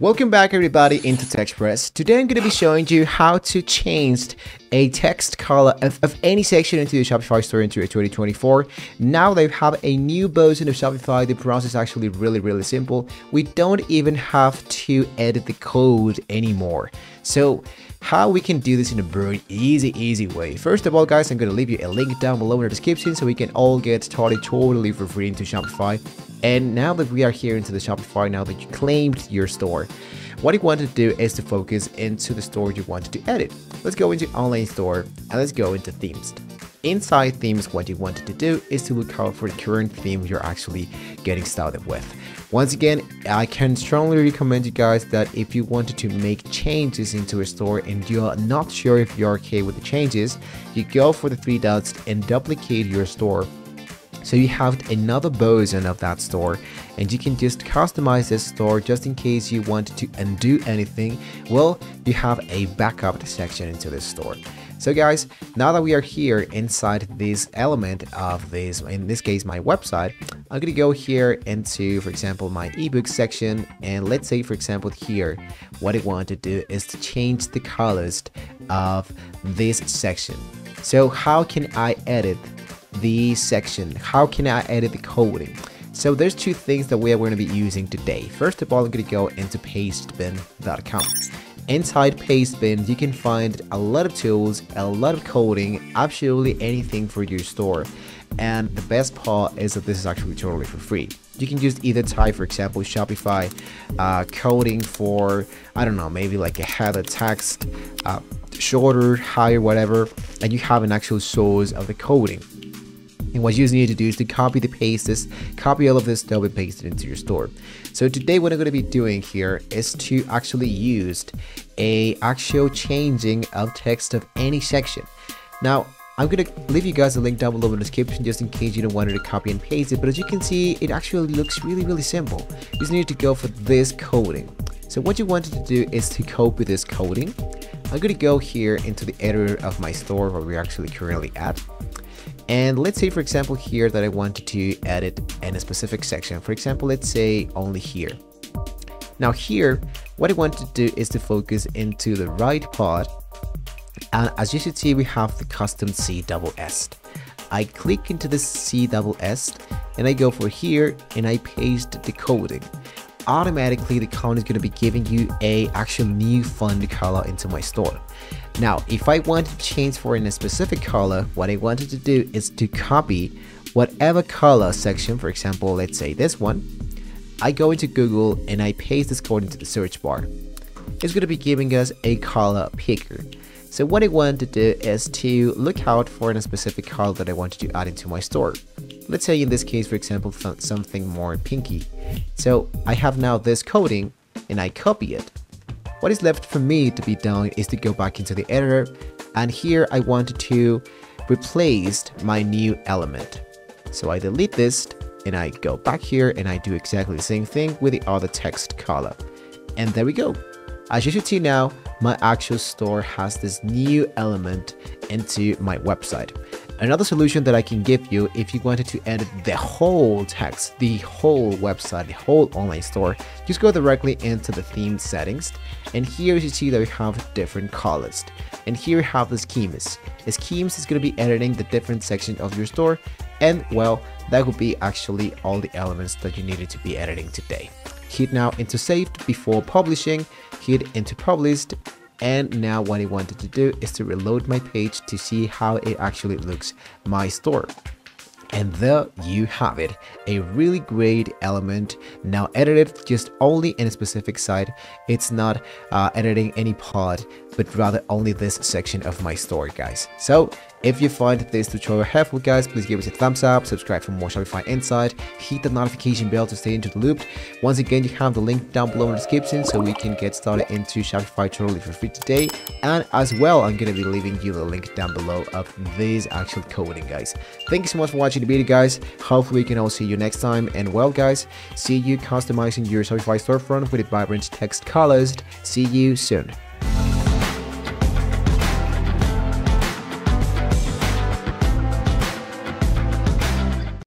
Welcome back everybody into Tech Express. Today I'm going to be showing you how to change a text color of any section into the Shopify store into 2024. Now they have a new version of Shopify. The process is actually really simple. We don't even have to edit the code anymore. So how we can do this in a very easy way. First of all guys, I'm going to leave you a link down below in the description so we can all get started totally for free into Shopify. And now that we are here into the Shopify, now that you claimed your store, what you want to do is to focus into the store you wanted to edit. Let's go into online store and let's go into themes. Inside themes, what you wanted to do is to look out for the current theme you're actually getting started with. Once again, I can strongly recommend you guys that if you wanted to make changes into a store and you're not sure if you're okay with the changes, you go for the three dots and duplicate your store. So you have another version of that store and you can just customize this store just in case you wanted to undo anything. Well, you have a backup section into this store. So guys, now that we are here inside this element of this, in this case, my website, I'm gonna go here into, for example, my ebook section. And let's say, for example, here, what I want to do is to change the colors of this section. So how can I edit the section? How can I edit the coding? So there's two things that we are going to be using today. First of all, I'm going to go into pastebin.com. Inside Pastebin, you can find a lot of tools, a lot of coding, absolutely anything for your store. And the best part is that this is actually totally for free. You can just either type, for example, Shopify coding for, I don't know, maybe like a header text, shorter, higher, whatever, and you have an actual source of the coding. And what you just need to do is to copy the pastes, copy all of this stuff and paste it into your store. So today what I'm going to be doing here is to actually use a actual changing of text of any section. Now I'm going to leave you guys a link down below in the description just in case you don't want to copy and paste it. But as you can see, it actually looks really simple. You just need to go for this coding. So what you wanted to do is to copy this coding. I'm going to go here into the editor of my store where we're actually currently at. And let's say, for example, here that I wanted to edit in a specific section. For example, let's say only here. Now here, what I want to do is to focus into the right part. And as you should see, we have the custom CSS. I click into the CSS and I go for here and I paste the coding. Automatically, the code is going to be giving you a actual new font color into my store. Now, if I want to change for in a specific color, what I wanted to do is to copy whatever color section, for example, let's say this one. I go into Google and I paste this code into the search bar. It's going to be giving us a color picker. So what I want to do is to look out for a specific color that I wanted to add into my store. Let's say in this case, for example, something more pinky. So I have now this coding and I copy it. What is left for me to be done is to go back into the editor, and here I wanted to replace my new element. So I delete this and I go back here and I do exactly the same thing with the other text color. And there we go. As you should see now, my actual store has this new element into my website. Another solution that I can give you if you wanted to edit the whole text, the whole website, the whole online store, just go directly into the theme settings. And here you see that we have different colors. And here we have the schemas. The schemes is going to be editing the different sections of your store. And well, that would be actually all the elements that you needed to be editing today. Hit now into saved before publishing, hit into published. And now what I wanted to do is to reload my page to see how it actually looks, my store. And there you have it, a really great element. Now edited just only in a specific site. It's not editing any part, but rather only this section of my store, guys. So if you find this tutorial helpful, guys, please give us a thumbs up, subscribe for more Shopify insight, hit the notification bell to stay into the loop. Once again, you have the link down below in the description so we can get started into Shopify totally for free today. And as well, I'm going to be leaving you the link down below of this actual coding, guys. Thank you so much for watching the video, guys. Hopefully, we can all see you next time. And well, guys, see you customizing your Shopify storefront with vibrant text colors. See you soon.